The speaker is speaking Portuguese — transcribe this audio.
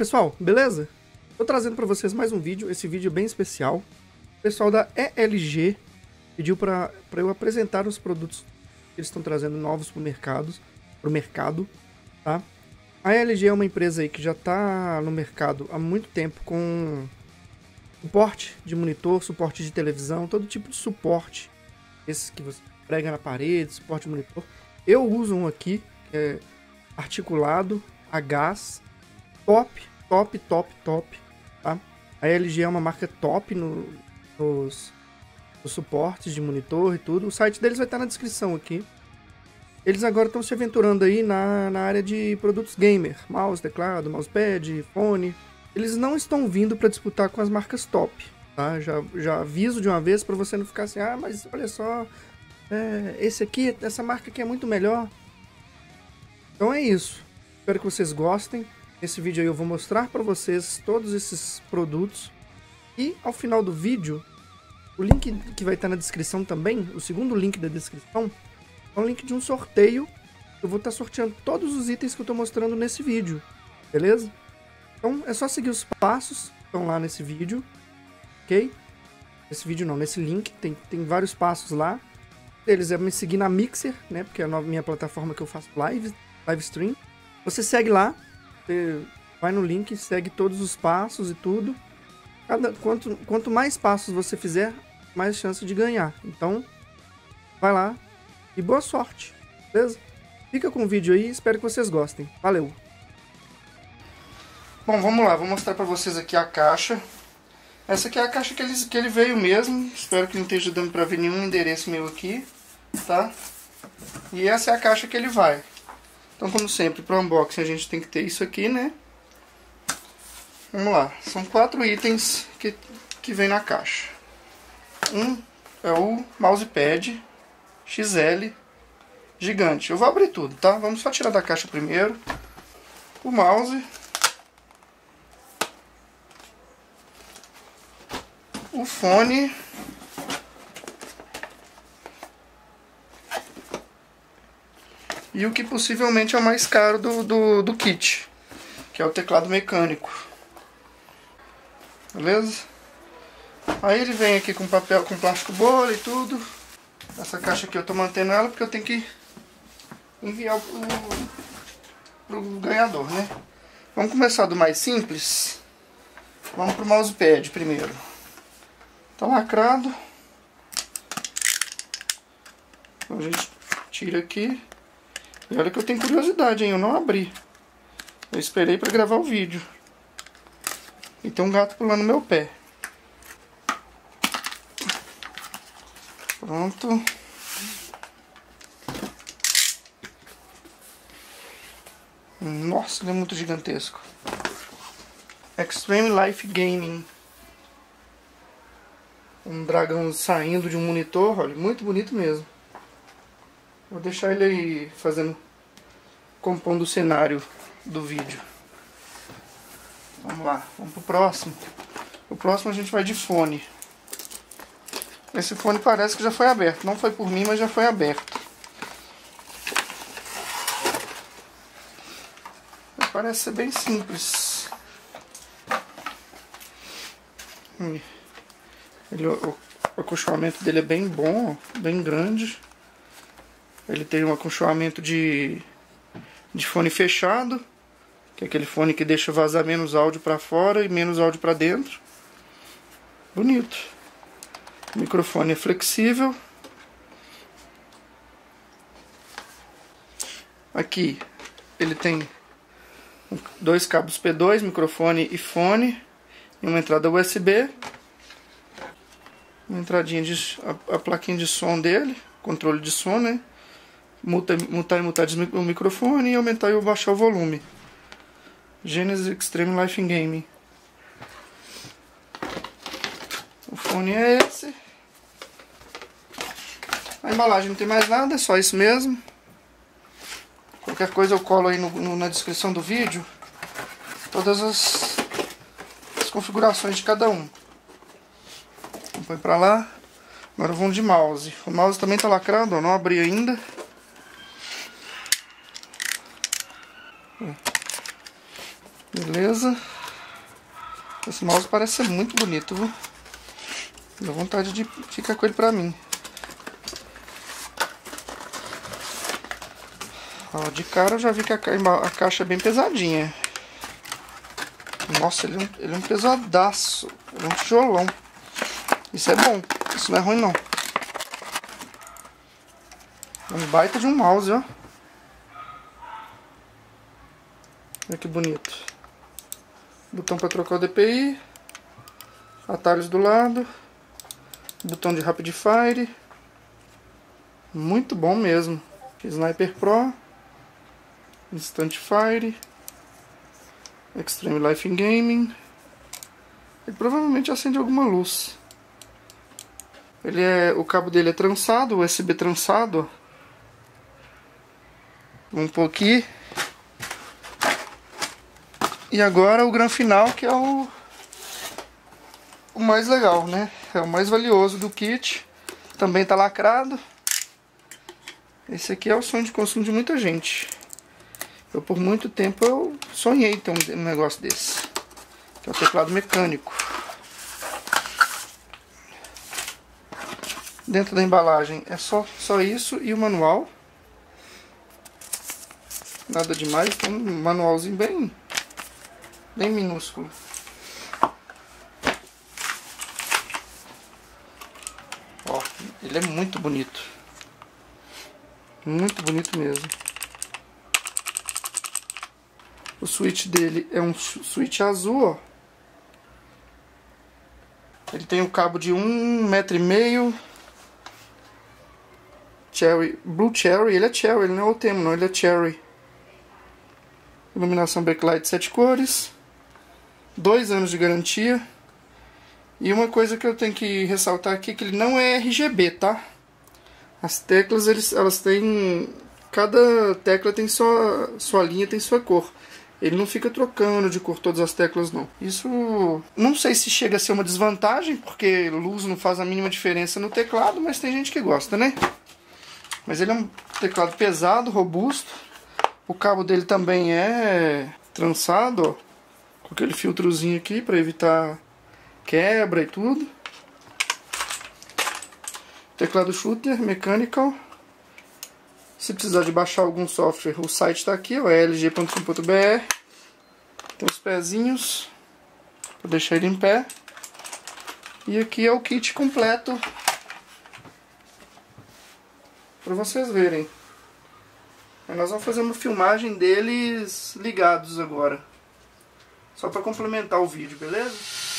pessoal, beleza? Tô trazendo para vocês mais um vídeo, esse vídeo bem especial. O pessoal da ELG pediu para eu apresentar os produtos que eles estão trazendo novos pro mercado, tá? A ELG é uma empresa aí que já tá no mercado há muito tempo com suporte de monitor, suporte de televisão, todo tipo de suporte. Esse que você prega na parede, suporte de monitor. Eu uso um aqui, que é articulado, a gás, top, tá? A LG é uma marca top nos suportes de monitor e tudo. O site deles vai estar na descrição aqui. Eles agora estão se aventurando aí na área de produtos gamer. Mouse, teclado, mousepad, fone. Eles não estão vindo para disputar com as marcas top, tá? Já aviso de uma vez para você não ficar assim, ah, mas olha só, esse aqui, essa marca aqui é muito melhor. Então é isso. Espero que vocês gostem. Nesse vídeo aí eu vou mostrar para vocês todos esses produtos. E ao final do vídeo, o link que vai estar na descrição também, o segundo link da descrição, é um link de um sorteio. Eu vou estar sorteando todos os itens que eu estou mostrando nesse vídeo, beleza? Então é só seguir os passos que estão lá nesse vídeo, ok? Nesse vídeo não, nesse link, tem vários passos lá. Um deles é me seguir na Mixer, né? Porque é a minha plataforma que eu faço live stream. Você segue lá, você vai no link, segue todos os passos e tudo. Quanto mais passos você fizer, mais chance de ganhar. Então, vai lá e boa sorte, beleza? Fica com o vídeo aí, espero que vocês gostem. Valeu! Bom, vamos lá, vou mostrar pra vocês aqui a caixa. Essa aqui é a caixa que ele veio mesmo. Espero que não esteja dando pra ver nenhum endereço meu aqui, tá? E essa é a caixa que ele vai. Então, como sempre, pro unboxing a gente tem que ter isso aqui, né? Vamos lá. São 4 itens que vem na caixa. Um é o mousepad XL gigante. Eu vou abrir tudo, tá? Vamos só tirar da caixa primeiro. O mouse... o fone, e o que possivelmente é o mais caro do kit, que é o teclado mecânico, beleza? Aí ele vem aqui com papel, com plástico bolha e tudo. Essa caixa aqui eu tô mantendo ela porque eu tenho que enviar pro ganhador, né? Vamos começar do mais simples. Vamos pro mousepad primeiro. Tá lacrado. Então a gente tira aqui. E olha que eu tenho curiosidade, hein? Eu não abri. Eu esperei pra gravar o vídeo. E tem um gato pulando no meu pé. Pronto. Nossa, ele é muito gigantesco. Extreme Life Gaming. Um dragão saindo de um monitor, olha, muito bonito mesmo. Vou deixar ele aí compondo o cenário do vídeo. Vamos lá, vamos pro próximo. O próximo a gente vai de fone. Esse fone parece que já foi aberto, não foi por mim, mas já foi aberto. Parece ser bem simples. O acolchoamento dele é bem bom, bem grande. Ele tem um acolchoamento de fone fechado, que é aquele fone que deixa vazar menos áudio para fora e menos áudio para dentro. Bonito. O microfone é flexível. Aqui ele tem 2 cabos P2, microfone e fone, e uma entrada USB. Uma entradinha, a plaquinha de som dele, controle de som, né? Mutar e mutar o microfone e aumentar e baixar o volume. Genesis Extreme Life Gaming. O fone é esse. A embalagem não tem mais nada, é só isso mesmo. Qualquer coisa eu colo aí na descrição do vídeo todas as configurações de cada um. Põe pra lá. Agora vamos de mouse. O mouse também tá lacrado, ó, não abri ainda. Beleza? Esse mouse parece ser muito bonito, viu? Dá vontade de ficar com ele pra mim. Ó, de cara eu já vi que a caixa é bem pesadinha. Nossa, ele é um pesadaço. Ele é um tijolão. Isso é bom. Isso não é ruim, não. É um baita de um mouse, ó. Olha que bonito. Botão para trocar o DPI. Atalhos do lado. Botão de Rapid Fire. Muito bom mesmo. Sniper Pro. Instant Fire. Extreme Life Gaming. Ele provavelmente acende alguma luz. Ele é, o cabo dele é trançado, USB trançado. Vamos pôr aqui. E agora o gran final, que é o mais legal, né? É o mais valioso do kit. Também tá lacrado. Esse aqui é o sonho de consumo de muita gente. Eu por muito tempo eu sonhei ter um negócio desse. Que é o teclado mecânico. Dentro da embalagem é só isso e o manual. Nada demais, tem um manualzinho bem minúsculo. Ó, ele é muito bonito. Muito bonito mesmo. O switch dele é um switch azul, ó. Ele tem um cabo de 1,5 metro. Cherry, blue cherry, ele é cherry, ele não é o tema não, ele é cherry. Iluminação backlight 7 cores. 2 anos de garantia. E uma coisa que eu tenho que ressaltar aqui é que ele não é RGB, tá? As teclas, elas têm... Cada tecla tem sua linha, tem sua cor. Ele não fica trocando de cor todas as teclas, não. Isso não sei se chega a ser uma desvantagem, porque luz não faz a mínima diferença no teclado, mas tem gente que gosta, né? Mas ele é um teclado pesado, robusto. O cabo dele também é trançado, ó, com aquele filtrozinho aqui para evitar quebra e tudo. Teclado shooter, mechanical. Se precisar de baixar algum software, o site está aqui, ó, elg.com.br. Tem os pezinhos, vou deixar ele em pé. E aqui é o kit completo, para vocês verem. Aí nós vamos fazer uma filmagem deles ligados agora, só para complementar o vídeo, beleza?